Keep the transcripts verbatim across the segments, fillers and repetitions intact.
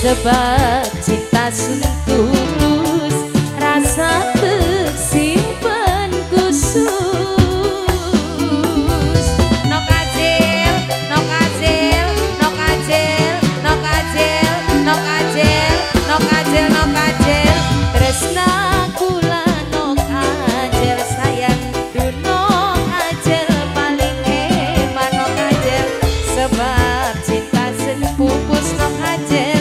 sebab cinta tulus, rasa tersimpan khusus. No kajil, no kajil, no kajil, no kajil, no kajil, no kajil, no kajil, tresna kula no kajil, sayang duno kajil paling eman no kajil sebab cinta pupus no kajil.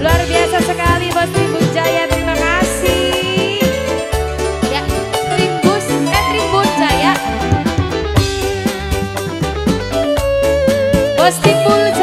Luar biasa sekali Bos Tribun Jaya, terima kasih. Ya, Tribus, eh Tribun Jaya. Bos Tribun Jaya.